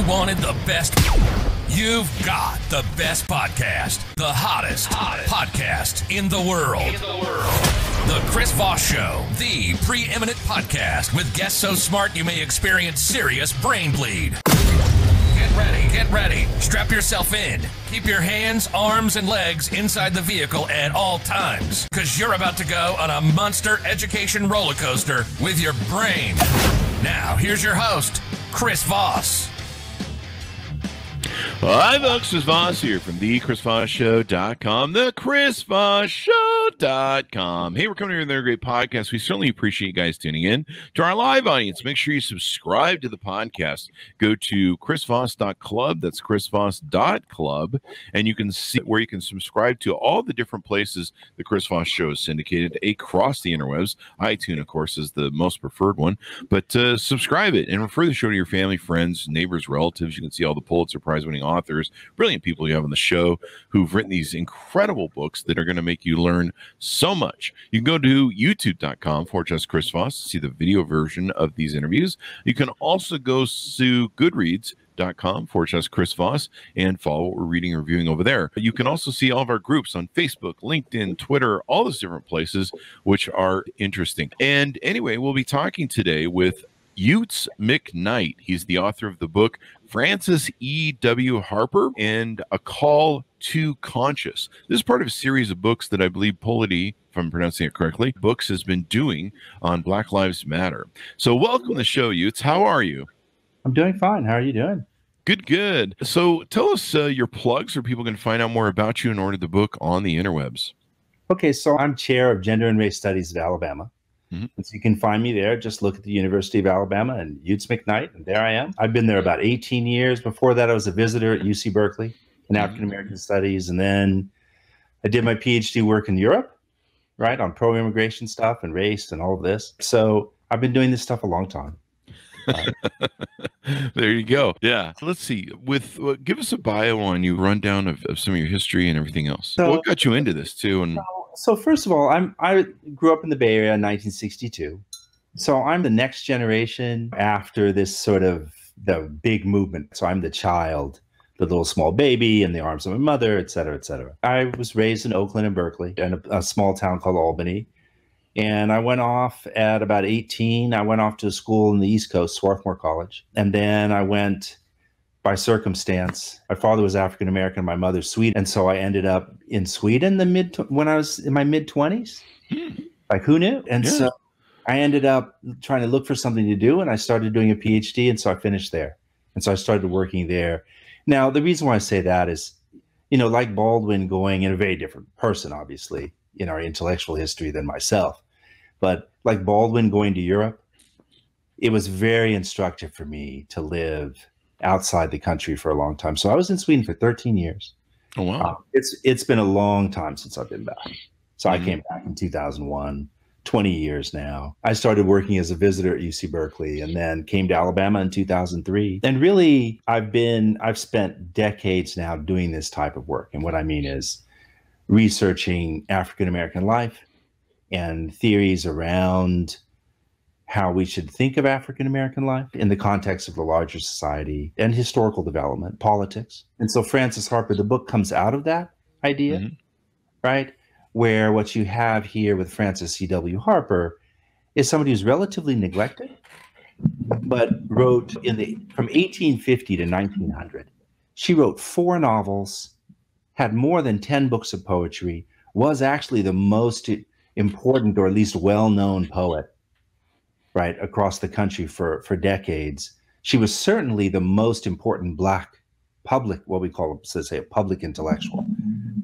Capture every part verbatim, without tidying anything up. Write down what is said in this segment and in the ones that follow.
You wanted the best. You've got the best podcast. The hottest, hottest podcast in the world. In the world. The Chris Voss Show, the preeminent podcast with guests so smart you may experience serious brain bleed. Get ready, get ready. Strap yourself in. Keep your hands, arms, and legs inside the vehicle at all times, because you're about to go on a monster education roller coaster with your brain. Now, here's your host, Chris Voss. Well, hi, folks. Chris Voss here from the Chris Voss Show dot com, the Chris Voss Show dot com. Hey, we're coming here with another great podcast. We certainly appreciate you guys tuning in. To our live audience, make sure you subscribe to the podcast. Go to chris voss dot club. That's chris voss dot club. And you can see where you can subscribe to all the different places the Chris Voss Show is syndicated across the interwebs. iTunes, of course, is the most preferred one. But uh, subscribe it and refer the show to your family, friends, neighbors, relatives. You can see all the Pulitzer Prize-winning authors, brilliant people you have on the show who've written these incredible books that are going to make you learn so much. You can go to youtube dot com forward slash Chris Voss to see the video version of these interviews. You can also go to Goodreads dot com forward slash Chris Voss and follow what we're reading and reviewing over there. You can also see all of our groups on Facebook, LinkedIn, Twitter, all those different places, which are interesting. And anyway, we'll be talking today with Utz McKnight. He's the author of the book Frances E. W. Harper and A Call to Conscious. This is part of a series of books that I believe Polity, if I'm pronouncing it correctly, Books has been doing on Black Lives Matter. So welcome to the show, Utz. How are you? I'm doing fine. How are you doing? Good, good. So tell us uh, your plugs, or people can find out more about you and order the book on the interwebs. Okay, so I'm chair of Gender and Race Studies at Alabama. Mm-hmm. And so you can find me there. Just look at the University of Alabama and Utz McKnight, and there I am. I've been there about eighteen years. Before that, I was a visitor at U C Berkeley in African-American studies. And then I did my PhD work in Europe, right, on pro-immigration stuff and race and all of this. So I've been doing this stuff a long time. Uh, there you go. Yeah. Let's see. With uh, give us a bio on you, rundown of, of some of your history and everything else. So, what got you into this, too? And so, So first of all, I'm, I grew up in the Bay Area in nineteen sixty-two. So I'm the next generation after this sort of the big movement. So I'm the child, the little small baby in the arms of my mother, et cetera, et cetera. I was raised in Oakland and Berkeley in a, a small town called Albany. And I went off at about eighteen. I went off to a school in the East Coast, Swarthmore College. And then I went by circumstance. My father was African-American, my mother Swedish. And so I ended up in Sweden the mid when I was in my mid-twenties. Like, who knew? And yeah. So I ended up trying to look for something to do, and I started doing a PhD, and so I finished there. And so I started working there. Now, the reason why I say that is, you know, like Baldwin going, in a very different person, obviously, in our intellectual history than myself, but like Baldwin going to Europe, it was very instructive for me to live outside the country for a long time. So I was in Sweden for thirteen years. Oh, wow. Uh, it's it's been a long time since I've been back. So mm-hmm. I came back in two thousand one, twenty years now. I started working as a visitor at U C Berkeley and then came to Alabama in two thousand three. And really, I've been, I've spent decades now doing this type of work. And what I mean is researching African-American life and theories around how we should think of African-American life in the context of the larger society and historical development, politics. And so Frances Harper, the book, comes out of that idea, mm-hmm. right? Where what you have here with Frances E W Harper is somebody who's relatively neglected, but wrote in the from eighteen fifty to nineteen hundred. She wrote four novels, had more than ten books of poetry, was actually the most important or at least well-known poet right across the country for, for decades. She was certainly the most important Black public, what we call, so to say, a public intellectual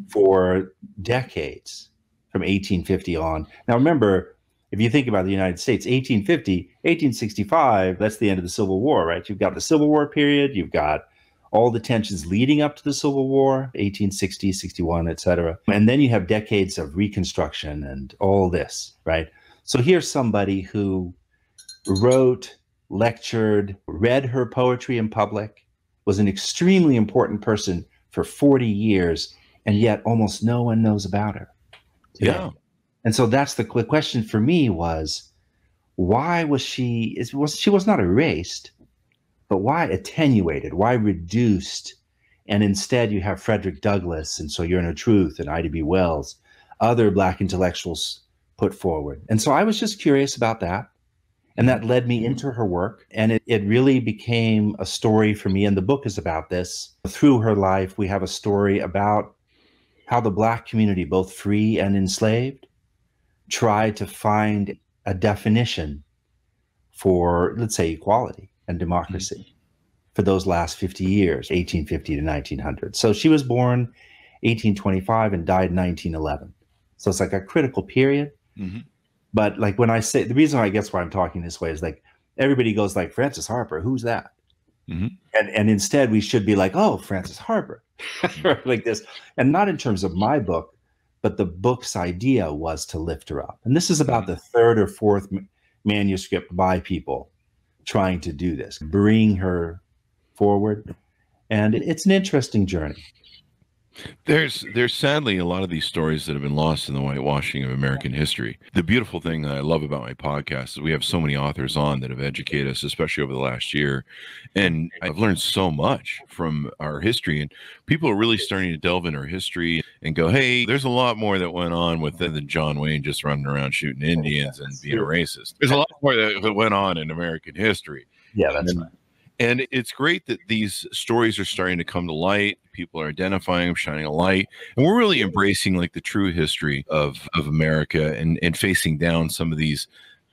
for decades from eighteen fifty on. Now, remember, if you think about the United States, eighteen fifty, eighteen sixty-five, that's the end of the Civil War, right? You've got the Civil War period. You've got all the tensions leading up to the Civil War, eighteen sixty, sixty-one, et cetera. And then you have decades of Reconstruction and all this, right? So here's somebody who wrote, lectured, read her poetry in public, was an extremely important person for forty years, and yet almost no one knows about her today. Yeah. And so that's the question for me was, why was she, was, she was not erased, But why attenuated? Why reduced? And instead you have Frederick Douglass and Sojourner Truth and Ida B. Wells, other Black intellectuals put forward. And so I was just curious about that. And that led me into her work. And it, it really became a story for me. And the book is about this. Through her life, we have a story about how the Black community, both free and enslaved, tried to find a definition for, let's say, equality and democracy mm-hmm. for those last fifty years, eighteen fifty to nineteen hundred. So she was born eighteen twenty-five and died nineteen eleven. So it's like a critical period. Mm-hmm. But like when I say, the reason I guess why I'm talking this way is like, everybody goes like, Frances Harper, who's that? Mm-hmm. And and instead we should be like, oh, Frances Harper, like this. And not in terms of my book, but the book's idea was to lift her up. And this is about the third or fourth m manuscript by people trying to do this, bring her forward. And it, it's an interesting journey. There's there's sadly a lot of these stories that have been lost in the whitewashing of American history. The beautiful thing that I love about my podcast is we have so many authors on that have educated us, especially over the last year. And I've learned so much from our history, and people are really starting to delve into our history and go, hey, there's a lot more that went on with it than John Wayne just running around shooting Indians and being a racist. There's a lot more that went on in American history. Yeah, that's right. And it's great that these stories are starting to come to light. People are identifying them, shining a light. And we're really embracing like the true history of, of America and, and facing down some of these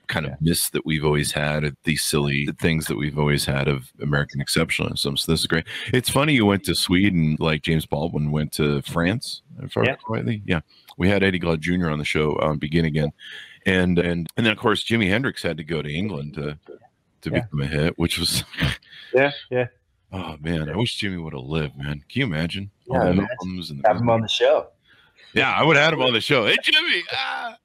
kind of myths that we've always had, these silly things that we've always had of American exceptionalism. So this is great. It's funny you went to Sweden, like James Baldwin went to France, if I remember rightly. Yeah. We had Eddie Glaude Junior on the show on um, Begin Again. And, and, and then, of course, Jimi Hendrix had to go to England to to yeah. become a hit, which was yeah yeah oh man, I wish Jimmy would have lived, man. Can you imagine? Yeah, all imagine. The have him on the show. Yeah, I would have had him on the show. Hey Jimmy, ah!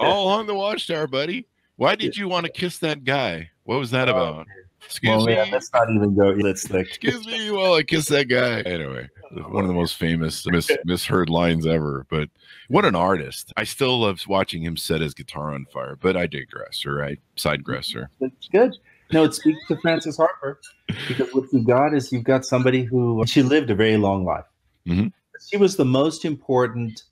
All along the watchtower, buddy. Why did you want to kiss that guy? What was that oh, about? Excuse well, me man, let's not even go let's like excuse me while I kiss that guy. Anyway, one of the most famous mis misheard lines ever, but what an artist. I still love watching him set his guitar on fire, but I digress, or I sidegress. It's good. No, it speaks to Frances Harper, because what you've got is you've got somebody who, she lived a very long life. Mm-hmm. She was the most important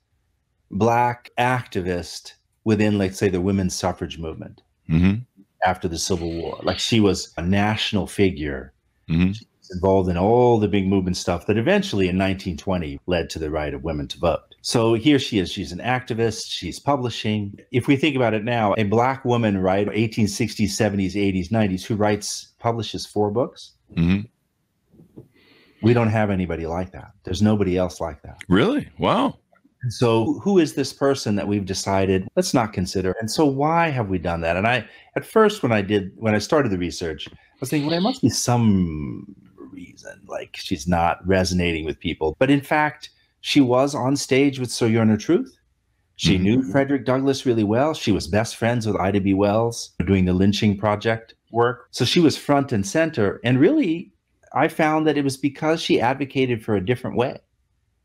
Black activist within, let's say, the women's suffrage movement mm-hmm. after the Civil War. Like she was a national figure. Mm-hmm. She was involved in all the big movement stuff that eventually in nineteen twenty led to the right of women to vote. So here she is. She's an activist. She's publishing. If we think about it now, a Black woman, right, eighteen sixties, seventies, eighties, nineties, who writes, publishes four books. Mm-hmm. We don't have anybody like that. There's nobody else like that. Really? Wow. And so who is this person that we've decided, let's not consider? And so why have we done that? And I, at first, when I did, when I started the research, I was thinking, well, there must be some reason, like she's not resonating with people. But in fact, she was on stage with Sojourner Truth. She mm-hmm. knew Frederick Douglass really well. She was best friends with Ida B. Wells doing the lynching project work. So she was front and center. And really, I found that it was because she advocated for a different way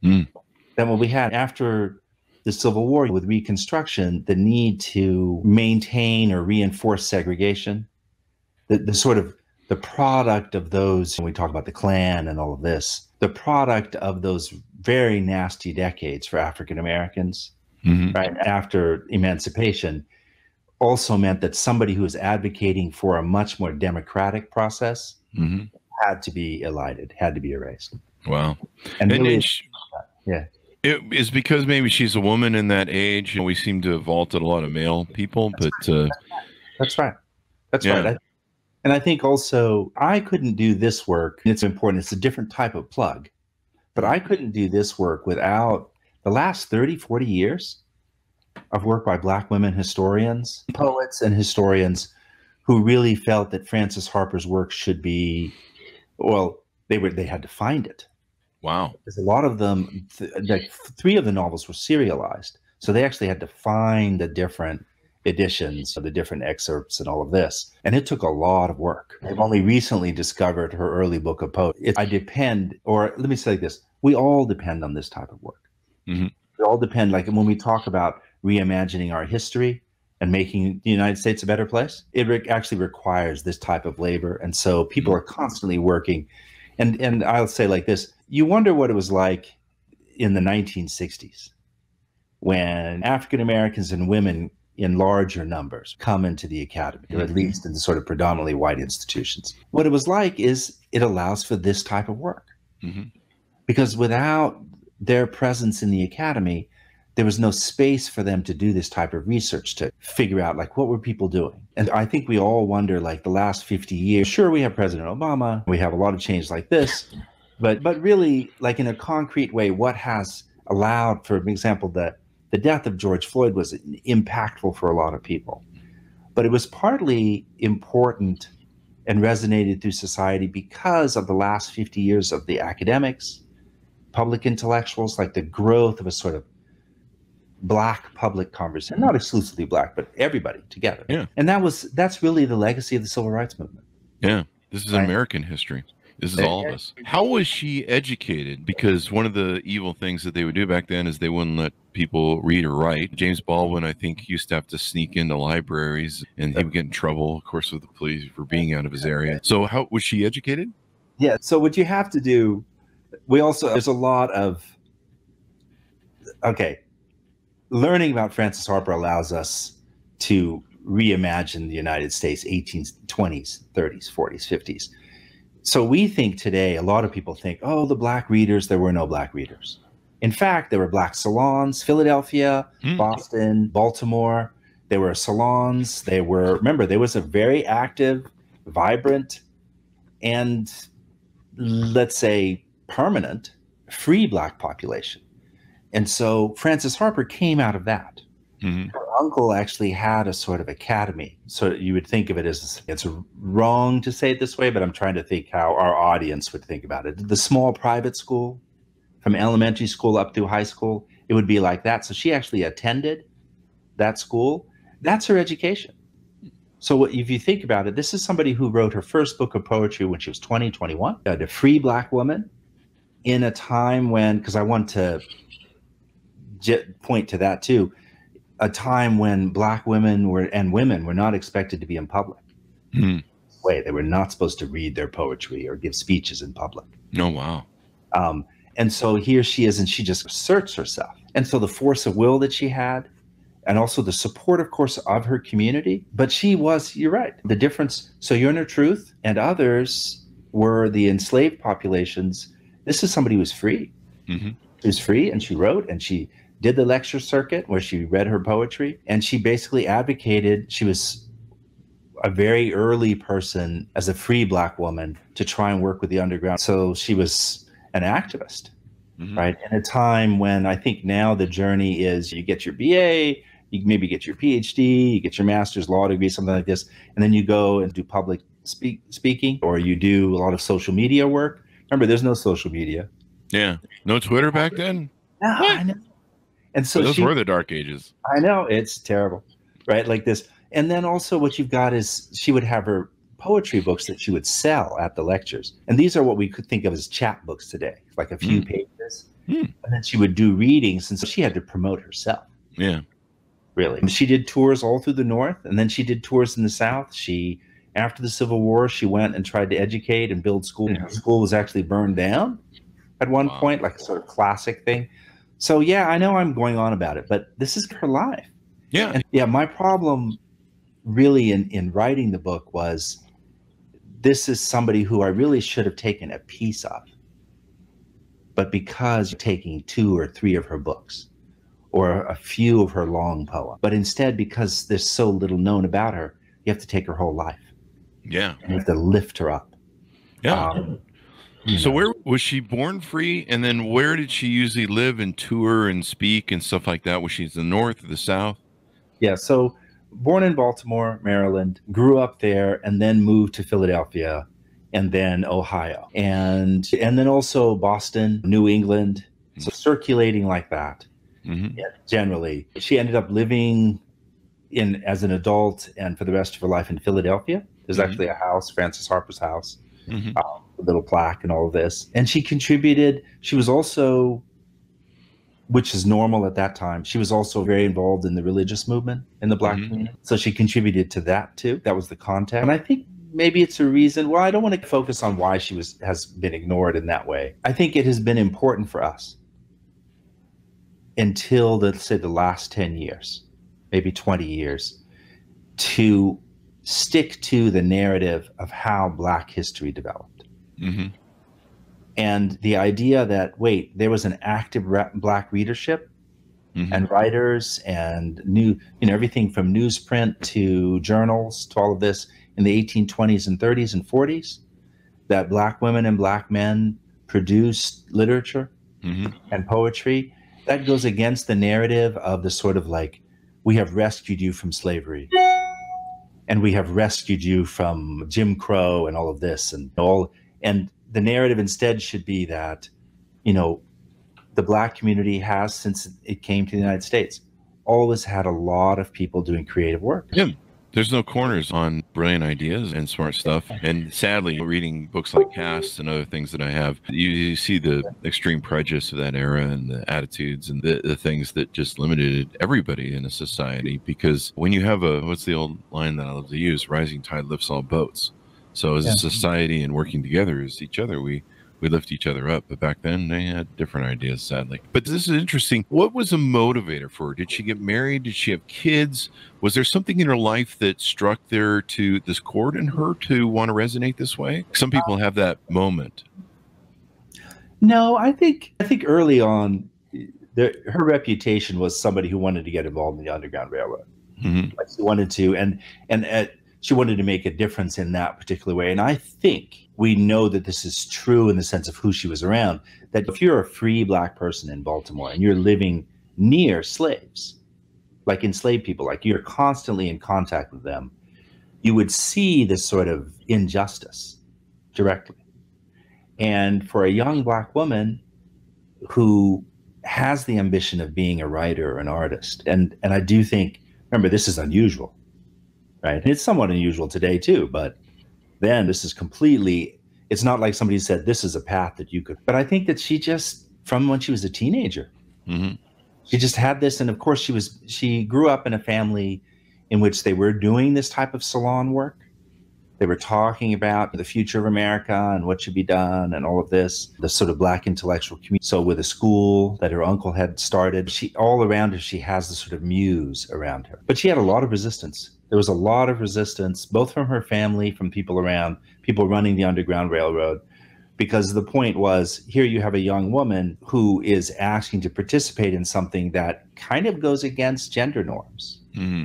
mm. than what we had after the Civil War with Reconstruction, the need to maintain or reinforce segregation, the, the sort of the product of those, when we talk about the Klan and all of this, the product of those very nasty decades for African Americans, mm-hmm. right after emancipation, also meant that somebody who was advocating for a much more democratic process mm-hmm. had to be elided, had to be erased. Wow. And, and really, it, yeah, it is because maybe she's a woman in that age, and we seem to have vaulted a lot of male people. That's but right. Uh, that's right. That's yeah. right. I, and I think also I couldn't do this work. It's important. It's a different type of plug. But I couldn't do this work without the last thirty, forty years of work by Black women historians, poets and historians who really felt that Frances Harper's work should be, well, they were, they had to find it. Wow. Because a lot of them, th like three of the novels were serialized. So they actually had to find the different editions of the different excerpts and all of this. And it took a lot of work. I've only recently discovered her early book of poetry. I depend, or let me say this, we all depend on this type of work. Mm-hmm. We all depend, like when we talk about reimagining our history, and making the United States a better place. It re- actually requires this type of labor. And so people are constantly working. And, and I'll say like this, you wonder what it was like in the nineteen sixties when African-Americans and women in larger numbers come into the academy, or at least in the sort of predominantly white institutions. What it was like is it allows for this type of work. Mm-hmm. Because without their presence in the academy, there was no space for them to do this type of research, to figure out like, what were people doing? And I think we all wonder like the last fifty years, sure, we have President Obama, we have a lot of change like this, but but really like in a concrete way, what has allowed, for example, that the death of George Floyd was impactful for a lot of people, but it was partly important and resonated through society because of the last fifty years of the academics, public intellectuals, like the growth of a sort of Black public conversation, not exclusively Black, but everybody together. Yeah. And that was, that's really the legacy of the civil rights movement. Yeah. This is right? American history. This is all of us. How was she educated? Because one of the evil things that they would do back then is they wouldn't let people read or write. James Baldwin, I think, used to have to sneak into libraries and he would get in trouble, of course, with the police for being out of his area. So how was she educated? Yeah. So what you have to do, we also, there's a lot of, okay, learning about Frances Harper allows us to reimagine the United States eighteen twenties, thirties, forties, fifties. So we think today, a lot of people think, oh, the Black readers, there were no Black readers. In fact, there were Black salons, Philadelphia, mm. Boston, Baltimore. There were salons. There were, remember, there was a very active, vibrant, and let's say permanent free Black population. And so Frances Harper came out of that. Mm-hmm. Her uncle actually had a sort of academy. So you would think of it as, it's wrong to say it this way, but I'm trying to think how our audience would think about it. The small private school, from elementary school up through high school, it would be like that. So she actually attended that school. That's her education. So what, if you think about it, this is somebody who wrote her first book of poetry when she was twenty, twenty-one, a free Black woman in a time when, because I want to point to that too, a time when Black women were and women were not expected to be in public. Hmm. Wait, they were not supposed to read their poetry or give speeches in public. No, oh, wow. Um, and so here she is, and she just asserts herself. And so the force of will that she had, and also the support, of course, of her community. But she was, you're right, the difference. Sojourner Truth and others were the enslaved populations. This is somebody who was free. Mm-hmm. She was free, and she wrote, and she did the lecture circuit where she read her poetry, and she basically advocated, she was a very early person as a free Black woman to try and work with the underground. So she was an activist, mm-hmm. right? In a time when I think now the journey is you get your B A, you maybe get your P H D, you get your master's law degree, something like this, and then you go and do public speak, speaking, or you do a lot of social media work. Remember, there's no social media. Yeah. No Twitter back then? No, I know. And so, so those she, were the dark ages. I know, it's terrible, right? Like this. And then also what you've got is she would have her poetry books that she would sell at the lectures. And these are what we could think of as chapbooks today, like a few mm. pages. Mm. And then she would do readings. And so she had to promote herself. Yeah. Really. And she did tours all through the North. And then she did tours in the South. She, after the Civil War, she went and tried to educate and build school. Mm. Her school was actually burned down at one wow. point, like a sort of classic thing. So yeah, I know I'm going on about it, but this is her life. Yeah. And yeah, my problem really in, in writing the book was this is somebody who I really should have taken a piece of, but because taking two or three of her books or a few of her long poems, but instead because there's so little known about her, you have to take her whole life. Yeah. And you have to lift her up. Yeah. Um, So where was she born free, and then where did she usually live and tour and speak and stuff like that? Was she in the North or the South? Yeah, so born in Baltimore, Maryland, grew up there, and then moved to Philadelphia, and then Ohio, and and then also Boston, New England, so mm-hmm. circulating like that. Mm-hmm. Yeah, generally, she ended up living in as an adult and for the rest of her life in Philadelphia. There's mm-hmm. actually a house, Frances Harper's house. Mm-hmm. um, little plaque and all of this. And she contributed. She was also which is normal at that time. She was also very involved in the religious movement in the Black mm-hmm. community. So she contributed to that too. That was the context. And I think maybe it's a reason, well, I don't want to focus on why she was has been ignored in that way. I think it has been important for us until, let's say, the last ten years, maybe twenty years, to stick to the narrative of how Black history developed. Mm-hmm. And the idea that, wait, there was an active Black readership mm-hmm. and writers and new, you know, everything from newsprint to journals to all of this in the eighteen twenties and thirties and forties, that Black women and Black men produced literature mm-hmm. and poetry. That goes against the narrative of the sort of like, we have rescued you from slavery. And we have rescued you from Jim Crow and all of this and all. And the narrative instead should be that, you know, the Black community has, since it came to the United States, always had a lot of people doing creative work. Yeah, there's no corners on brilliant ideas and smart stuff. And sadly, reading books like Cass and other things that I have, you, you see the extreme prejudice of that era and the attitudes and the, the things that just limited everybody in a society. Because when you have a, what's the old line that I love to use? Rising tide lifts all boats. So as yeah. a society and working together as each other, we, we lift each other up. But back then they had different ideas, sadly. But this is interesting. What was a motivator for her? Did she get married? Did she have kids? Was there something in her life that struck there to this chord in her to want to resonate this way? Some people have that moment. No, I think, I think early on, the, her reputation was somebody who wanted to get involved in the Underground Railroad. Mm-hmm. Like she wanted to, and, and at, she wanted to make a difference in that particular way. And I think we know that this is true in the sense of who she was around, that if you're a free Black person in Baltimore and you're living near slaves, like enslaved people, like you're constantly in contact with them, you would see this sort of injustice directly. And for a young Black woman who has the ambition of being a writer or an artist, and, and I do think, remember, this is unusual. Right. It's somewhat unusual today, too. But then this is completely, it's not like somebody said, this is a path that you could. But I think that she just, from when she was a teenager, mm-hmm. she just had this. And of course, she was she grew up in a family in which they were doing this type of salon work. They were talking about the future of America and what should be done and all of this, the sort of Black intellectual community. So with a school that her uncle had started, she all around her, she has this sort of muse around her. But she had a lot of resistance. There was a lot of resistance, both from her family, from people around, people running the Underground Railroad, because the point was, here you have a young woman who is asking to participate in something that kind of goes against gender norms mm-hmm.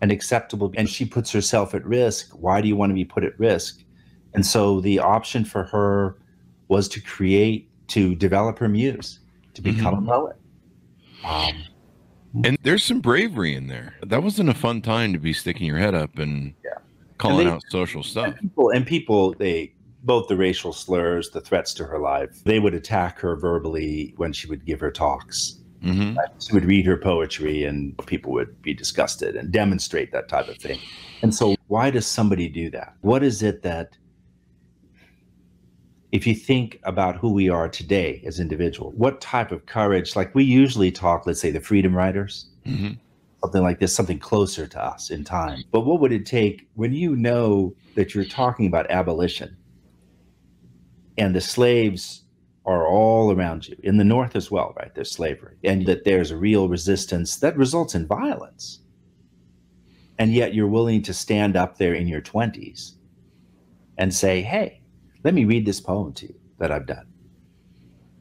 and acceptable. And she puts herself at risk. Why do you want to be put at risk? And so the option for her was to create, to develop her muse, to become mm-hmm. a poet. Um, And there's some bravery in there. That wasn't a fun time to be sticking your head up and yeah. calling and they, out social stuff. And people, and people, they both the racial slurs, the threats to her life, they would attack her verbally when she would give her talks. Mm-hmm. She would read her poetry and people would be disgusted and demonstrate that type of thing. And so why does somebody do that? What is it that, if you think about who we are today as individuals, what type of courage, like we usually talk, let's say the freedom riders, mm-hmm. something like this, something closer to us in time. But what would it take when you know that you're talking about abolition and the slaves are all around you, in the North as well, right? There's slavery and that there's a real resistance that results in violence. And yet you're willing to stand up there in your twenties and say, hey, let me read this poem to you that I've done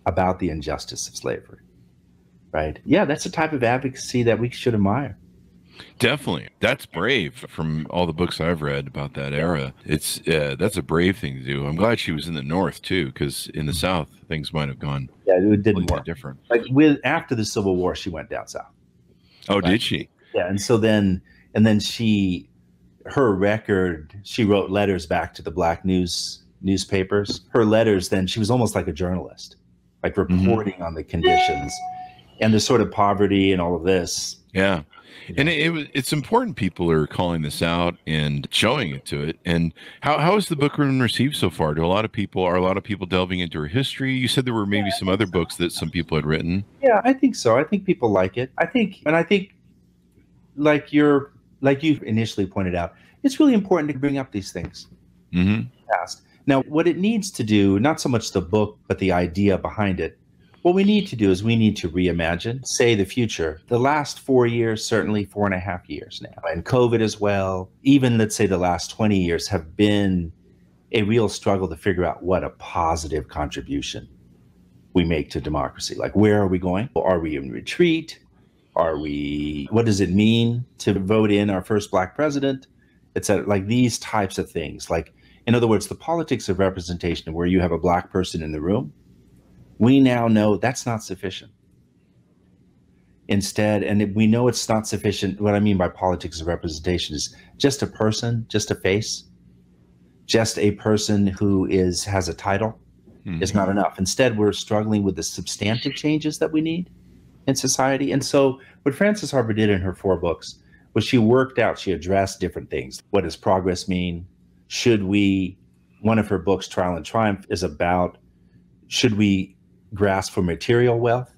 about the injustice of slavery, right? Yeah, that's the type of advocacy that we should admire. Definitely. That's brave from all the books I've read about that era. It's uh, that's a brave thing to do. I'm glad she was in the North, too, because in the South, things might have gone yeah, it didn't work. Different. Like with, after the Civil War, she went down South. Oh, right? Did she? Yeah, and so then, and then she, her record, she wrote letters back to the Black News newspapers, her letters then, she was almost like a journalist, like reporting mm-hmm. on the conditions. and the sort of poverty and all of this. Yeah. And it, it, it's important people are calling this out and showing it to it. And how how has the book been received so far? Do a lot of people are a lot of people delving into her history? You said there were maybe yeah, some other so. books that some people had written. Yeah, I think so. I think people like it. I think, and I think, like you're like you initially pointed out, it's really important to bring up these things. Mm-hmm. Now, what it needs to do, not so much the book, but the idea behind it. What we need to do is we need to reimagine, say, the future. The last four years, certainly four and a half years now, and COVID as well, even let's say the last twenty years have been a real struggle to figure out what a positive contribution we make to democracy. Like, where are we going? Are we in retreat? Are we, what does it mean to vote in our first black president? It's a, like these types of things. Like, in other words, the politics of representation where you have a black person in the room, we now know that's not sufficient. Instead, and we know it's not sufficient. What I mean by politics of representation is just a person, just a face, just a person who is has a title. Mm-hmm. Is not enough. Instead, we're struggling with the substantive changes that we need in society. And so what Frances Harper did in her four books was she worked out, she addressed different things. What does progress mean? Should we, one of her books, Trial and Triumph, is about, should we grasp for material wealth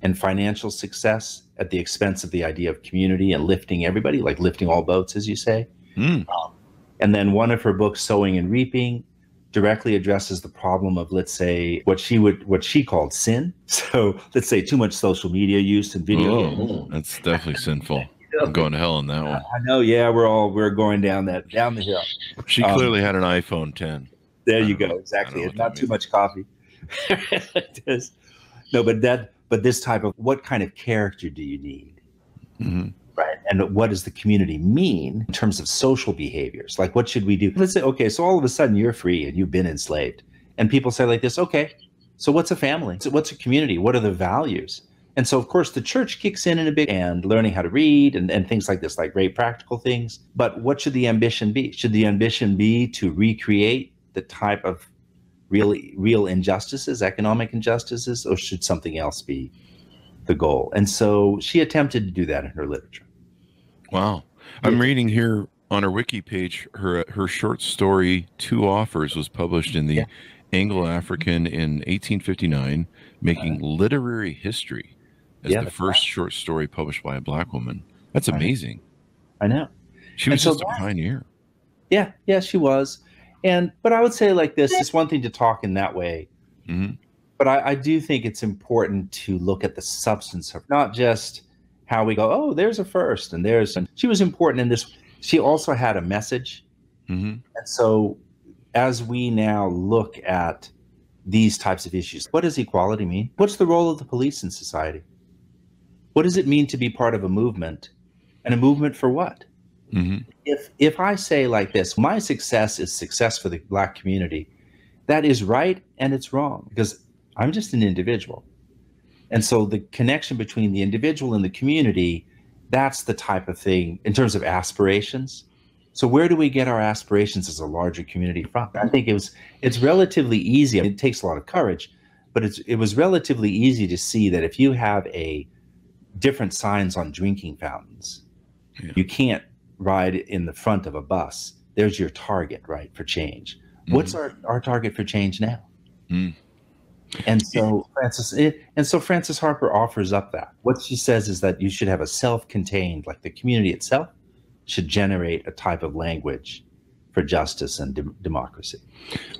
and financial success at the expense of the idea of community and lifting everybody, like lifting all boats, as you say. Mm. Um, and then one of her books, Sowing and Reaping, directly addresses the problem of, let's say, what she would, what she called sin. So let's say too much social media use and video. Oh, that's definitely sinful. I'm going to hell on that one. I know. Yeah, we're all, we're going down that, down the hill. She clearly um, had an iPhone ten. There you go. Know, exactly. It's not too means. much coffee. No, but that, but this type of, what kind of character do you need? Mm-hmm. Right. And what does the community mean in terms of social behaviors? Like, what should we do? Let's say, okay, so all of a sudden you're free and you've been enslaved. And people say like this, okay, so what's a family? So what's a community? What are the values? And so, of course, the church kicks in in a big and learning how to read and, and things like this, like very practical things. But what should the ambition be? Should the ambition be to recreate the type of real, real injustices, economic injustices, or should something else be the goal? And so she attempted to do that in her literature. Wow. I'm yeah. reading here on her wiki page, her her short story, Two Offers, was published in the yeah. Anglo-African in eighteen fifty-nine, making uh, literary history as yeah, the first right. short story published by a black woman. That's amazing. I know. She was so just that, a pioneer. Yeah, yeah, she was. And, but I would say like this, it's one thing to talk in that way, mm-hmm. but I, I do think it's important to look at the substance of not just how we go, oh, there's a first and there's, and she was important in this. She also had a message. Mm-hmm. And so as we now look at these types of issues, what does equality mean? What's the role of the police in society? What does it mean to be part of a movement, and a movement for what? Mm-hmm. If if I say like this, my success is success for the black community, that is right and it's wrong because I'm just an individual. And so the connection between the individual and the community, that's the type of thing in terms of aspirations. So where do we get our aspirations as a larger community from? I think it was it's relatively easy. It takes a lot of courage, but it's, it was relatively easy to see that if you have a different signs on drinking fountains, yeah. you can't ride in the front of a bus. There's your target, right, for change. Mm-hmm. What's our, our target for change now? Mm. And so Frances, it, and so Frances Harper offers up that. What she says is that you should have a self-contained, like the community itself should generate a type of language for justice and de democracy.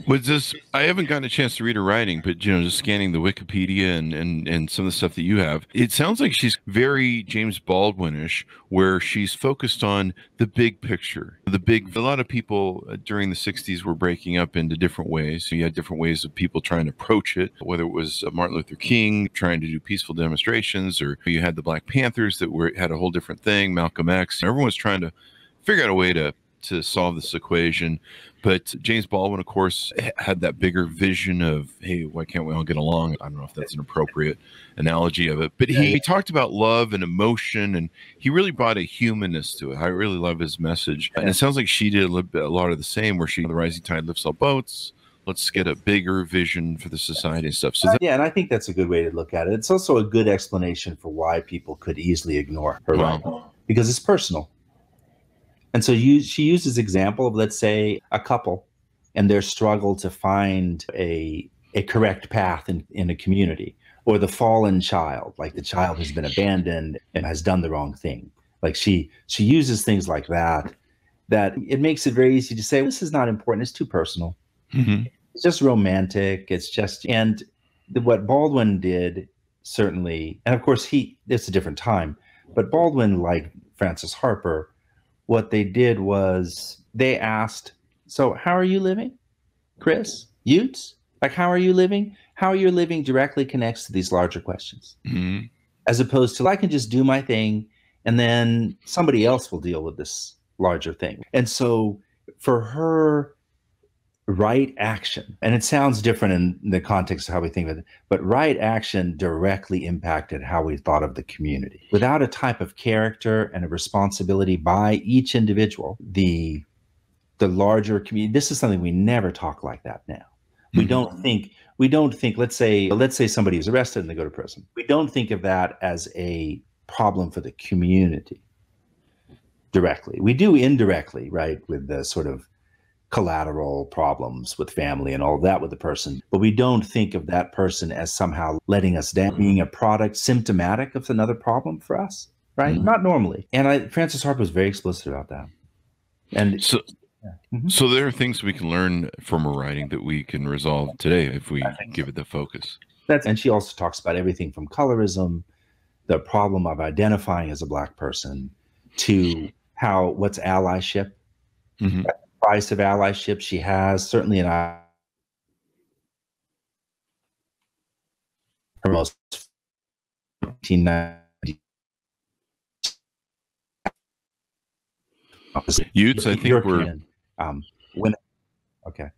Was this, I haven't gotten a chance to read her writing, but you know, just scanning the Wikipedia and, and, and some of the stuff that you have, it sounds like she's very James Baldwin-ish, where she's focused on the big picture, the big, a lot of people during the sixties were breaking up into different ways. So you had different ways of people trying to approach it, whether it was Martin Luther King trying to do peaceful demonstrations, or you had the Black Panthers that were, had a whole different thing, Malcolm X, everyone was trying to figure out a way to to solve this equation. But James Baldwin, of course, had that bigger vision of, hey, why can't we all get along? I don't know if that's an appropriate analogy of it, but he, he talked about love and emotion, and he really brought a humanness to it. I really love his message. And it sounds like she did a, little bit, a lot of the same, where she, the rising tide lifts all boats, let's get a bigger vision for the society and stuff. So that yeah, and I think that's a good way to look at it. It's also a good explanation for why people could easily ignore her life, because it's personal. And so you, she uses example of, let's say, a couple and their struggle to find a a correct path in, in a community, or the fallen child, like the child who's been abandoned and has done the wrong thing. Like she, she uses things like that, that it makes it very easy to say, this is not important. It's too personal. Mm-hmm. It's just romantic. It's just, and the, what Baldwin did certainly, and of course he, it's a different time, but Baldwin, like Frances Harper, what they did was they asked, so how are you living, Chris? Utes? Like, how are you living? How you're living directly connects to these larger questions. Mm-hmm. As opposed to, I can just do my thing and then somebody else will deal with this larger thing. And so for her, right action, and it sounds different in the context of how we think of it, but right action directly impacted how we thought of the community. Without a type of character and a responsibility by each individual, the the larger community, this is something we never talk like that now. We don't think, we don't think, let's say, let's say somebody is arrested and they go to prison. We don't think of that as a problem for the community directly. We do indirectly, right, with the sort of collateral problems with family and all that with the person, but we don't think of that person as somehow letting us down, being a product symptomatic of another problem for us, right? Mm-hmm. Not normally. And I, Frances Harper was very explicit about that. And so, yeah. Mm-hmm. So there are things we can learn from her writing that we can resolve today if we give it the focus. That's, and she also talks about everything from colorism, the problem of identifying as a Black person, to how, what's allyship, mm-hmm. the price of allyship she has, certainly in her most nineteen ninety. Utz, I think European, we're um, when, okay.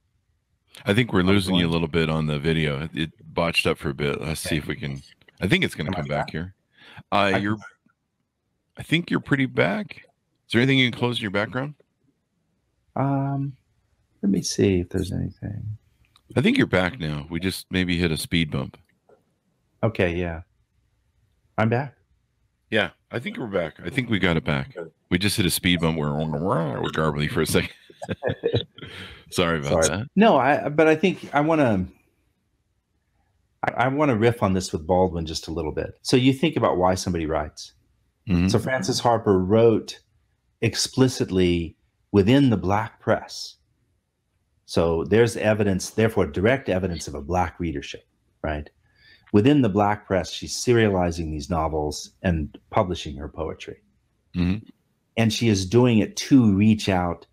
I think we're losing you a little bit on the video. It botched up for a bit. Let's okay. see if we can. I think it's going to come back here. Uh, you're. I think you're pretty back. Is there anything you can close in your background? Um, let me see if there's anything. I think you're back now. We just maybe hit a speed bump. Okay. Yeah. I'm back. Yeah, I think we're back. I think we got it back. We just hit a speed bump. We're on we're garbly for a second. Sorry about Sorry. that. No, I. But I think I want to. I, I want to riff on this with Baldwin just a little bit. So you think about why somebody writes. Mm-hmm. So Frances Harper wrote explicitly within the Black press. So there's evidence, therefore direct evidence of a Black readership, right? Within the Black press, she's serializing these novels and publishing her poetry. Mm-hmm. And she is doing it to reach out,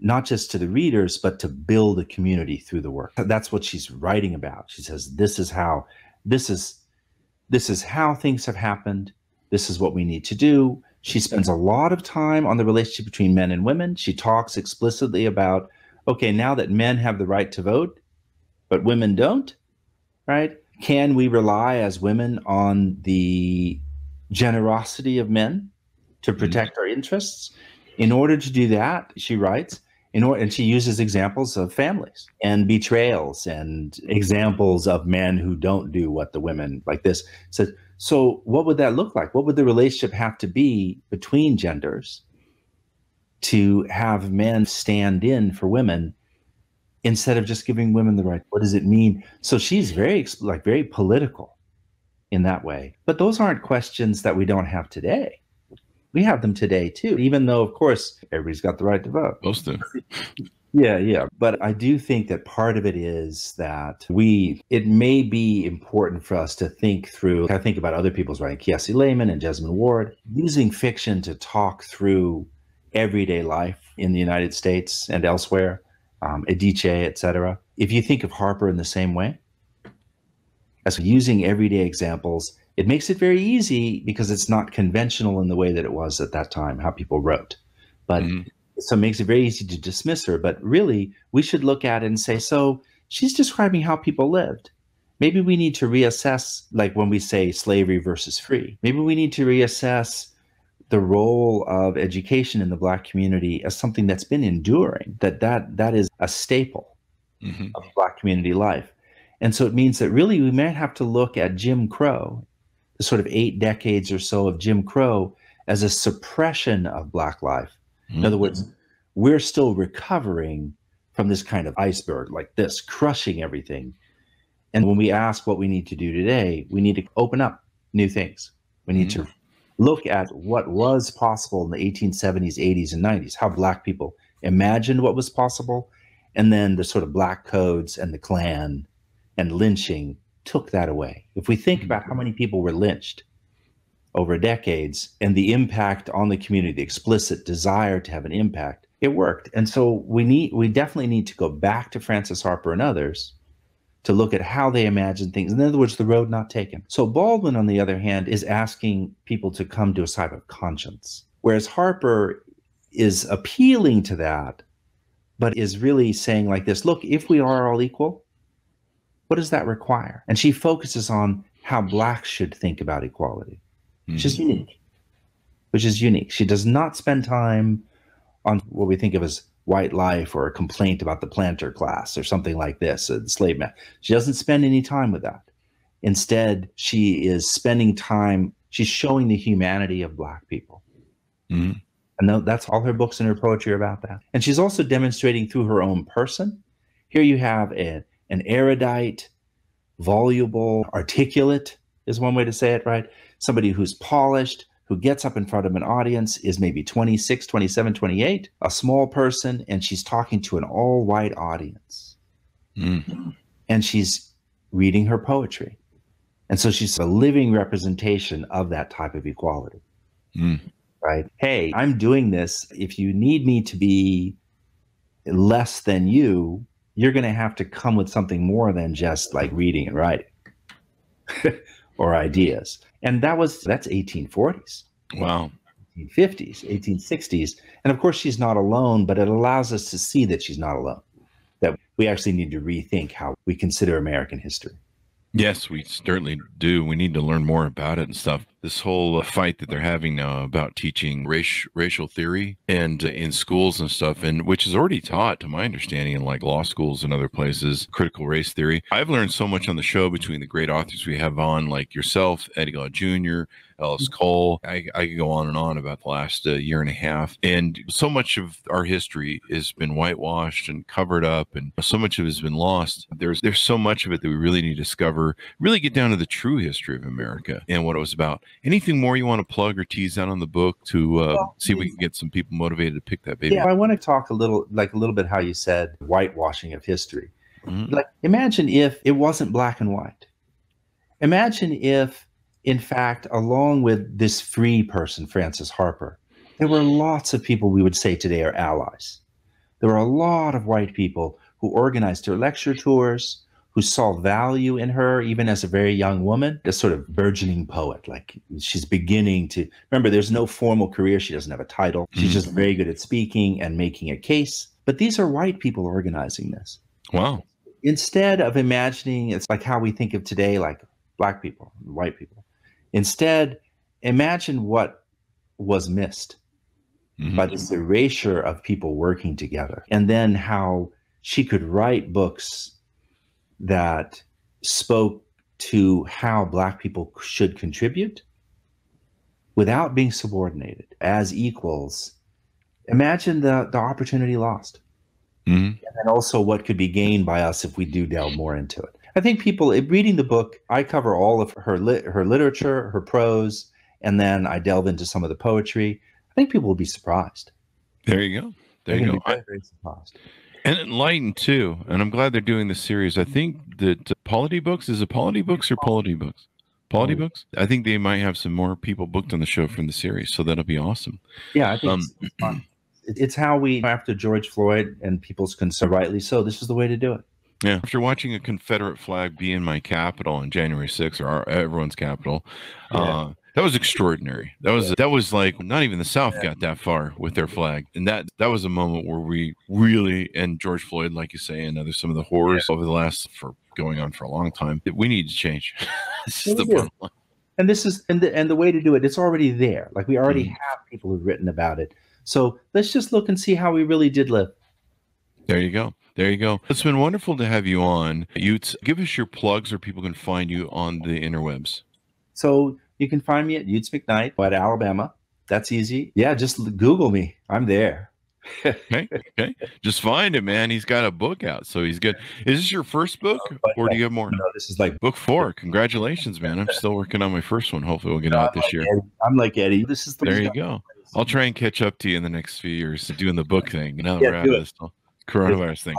not just to the readers, but to build a community through the work. That's what she's writing about. She says, this is how, this is, this is how things have happened. This is what we need to do. She spends a lot of time on the relationship between men and women. She talks explicitly about, okay, now that men have the right to vote, but women don't, right? Can we rely as women on the generosity of men to protect our interests? In order to do that, she writes, in or and she uses examples of families and betrayals and examples of men who don't do what the women like this. So, so what would that look like? What would the relationship have to be between genders to have men stand in for women instead of just giving women the right? What does it mean? So she's very, like, very political in that way. But those aren't questions that we don't have today. We have them today too, even though, of course, everybody's got the right to vote. Most do. Yeah, yeah. But I do think that part of it is that we, it may be important for us to think through, I think about other people's writing, Kiese Laymon and Jesmyn Ward, using fiction to talk through everyday life in the United States and elsewhere. Um, Adichie, et cetera. If you think of Harper in the same way, as using everyday examples, it makes it very easy because it's not conventional in the way that it was at that time, how people wrote. But mm-hmm. so it makes it very easy to dismiss her. But really, we should look at it and say, so she's describing how people lived. Maybe we need to reassess, like when we say slavery versus free, maybe we need to reassess the role of education in the Black community as something that's been enduring, that that, that is a staple mm-hmm. of Black community life. And so it means that really we might have to look at Jim Crow, the sort of eight decades or so of Jim Crow, as a suppression of Black life. Mm-hmm. In other words, we're still recovering from this kind of iceberg like this, crushing everything. And when we ask what we need to do today, we need to open up new things. We need mm-hmm. to look at what was possible in the eighteen seventies, eighties, and nineties, how Black people imagined what was possible, and then the sort of Black codes and the Klan and lynching took that away. If we think about how many people were lynched over decades and the impact on the community, the explicit desire to have an impact, it worked. And so we need, we definitely need to go back to Frances Harper and others to look at how they imagine things. In other words, the road not taken. So Baldwin, on the other hand, is asking people to come to a side of conscience, whereas Harper is appealing to that, but is really saying like this, look, if we are all equal, what does that require? And she focuses on how Blacks should think about equality, mm-hmm. which is unique, which is unique. She does not spend time on what we think of as white life or a complaint about the planter class or something like this, the slave man. She doesn't spend any time with that. Instead, she is spending time, she's showing the humanity of Black people. Mm-hmm. And that's all her books and her poetry are about that. And she's also demonstrating through her own person. Here you have a, an erudite, voluble, articulate is one way to say it, right? Somebody who's polished, who gets up in front of an audience, is maybe twenty-six, twenty-seven, twenty-eight, a small person, and she's talking to an all-white audience. Mm-hmm. And she's reading her poetry. And so she's a living representation of that type of equality. Mm-hmm. Right? Hey, I'm doing this. If you need me to be less than you, you're going to have to come with something more than just like reading and writing or ideas. And that was, that's eighteen forties. Wow. eighteen fifties, eighteen sixties. And of course she's not alone, but it allows us to see that she's not alone, that we actually need to rethink how we consider American history. Yes, we certainly do. We need to learn more about it and stuff. This whole uh, fight that they're having now about teaching race, racial theory and uh, in schools and stuff, and which is already taught, to my understanding, in like law schools and other places, critical race theory. I've learned so much on the show between the great authors we have on, like yourself, Eddie Glaude Junior, Ellis Cole. I, I could go on and on about the last uh, year and a half. And so much of our history has been whitewashed and covered up, and so much of it has been lost. There's, there's so much of it that we really need to discover, really get down to the true history of America and what it was about. Anything more you want to plug or tease out on the book to uh, well, see if we can get some people motivated to pick that baby? Yeah, I want to talk a little, like a little bit how you said whitewashing of history. Mm-hmm. Like, imagine if it wasn't black and white. Imagine if, in fact, along with this free person, Frances Harper, there were lots of people we would say today are allies. There were a lot of white people who organized her lecture tours, who saw value in her, even as a very young woman, a sort of burgeoning poet. Like, she's beginning to, remember, there's no formal career. She doesn't have a title. She's mm-hmm. just very good at speaking and making a case. But these are white people organizing this. Wow. Instead of imagining, it's like how we think of today, like black people, white people. Instead, imagine what was missed mm-hmm. by this erasure of people working together. And then how she could write books that spoke to how black people should contribute without being subordinated as equals. Imagine the, the opportunity lost. Mm-hmm. And also what could be gained by us if we do delve more into it. I think people, reading the book, I cover all of her, lit, her literature, her prose, and then I delve into some of the poetry. I think people will be surprised. There you go. There you go. Very, very surprised. And enlightened too, and I'm glad they're doing this series. I think that uh, Polity Books, is it Polity Books or Polity Books? Polity Books? I think they might have some more people booked on the show from the series, so that'll be awesome. Yeah, I think um, it's, it's fun. It's how we, after George Floyd and people's concern, rightly so, this is the way to do it. Yeah. After watching a Confederate flag be in my capital on January sixth, or our, everyone's capital, yeah. uh, that was extraordinary. That was, yeah. that was like, not even the South yeah. got that far with their flag. And that, that was a moment where we really, and George Floyd, like you say, and other, some of the horrors yeah. over the last, for going on for a long time, that we need to change. This is the bottom line. And this is, and the, and the way to do it, it's already there. Like, we already mm. have people who've written about it. So let's just look and see how we really did live. There you go. There you go. It's been wonderful to have you on. Utz, give us your plugs or people can find you on the interwebs. So you can find me at Utz McKnight at Alabama. That's easy. Yeah, just Google me. I'm there. Okay. Okay. Just find him, man. He's got a book out, so he's good. Is this your first book, or do you have more? No, this is like book four. Congratulations, man. I'm still working on my first one. Hopefully, we'll get out this year. I'm like Eddie. This is the there. You go. I'll try and catch up to you in the next few years doing the book thing. Now that we're out of this coronavirus thing,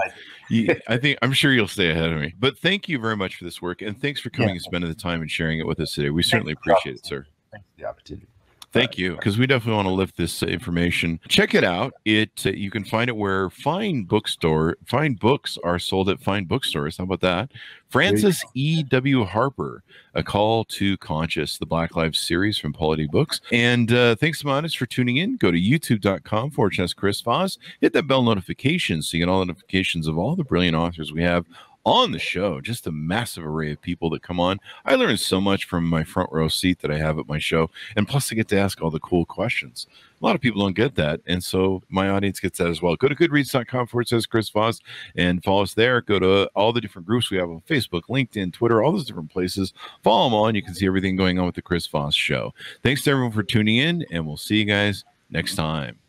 you, I think I'm sure you'll stay ahead of me. But thank you very much for this work, and thanks for coming and spending the time and sharing it with us today. We certainly appreciate it, sir. Thanks for the opportunity. Thank you, because we definitely want to lift this information. Check it out. It uh, you can find it where fine bookstore fine books are sold at fine bookstores. How about that? Frances E. W. Harper, A Call to Conscience, the Black Lives series from Polity Books. And uh, thanks, Monis, for tuning in. Go to youtube dot com forward slash Chris Voss. Hit that bell notification so you get all the notifications of all the brilliant authors we have on the show. Just a massive array of people that come on. I learned so much from my front row seat that I have at my show, and plus I get to ask all the cool questions. A lot of people don't get that, and so my audience gets that as well. Go to goodreads dot com forward slash Chris Voss and follow us there. Go to all the different groups we have on Facebook, LinkedIn, Twitter, all those different places. Follow them all, and you can see everything going on with the Chris Voss Show. Thanks to everyone for tuning in, and we'll see you guys next time.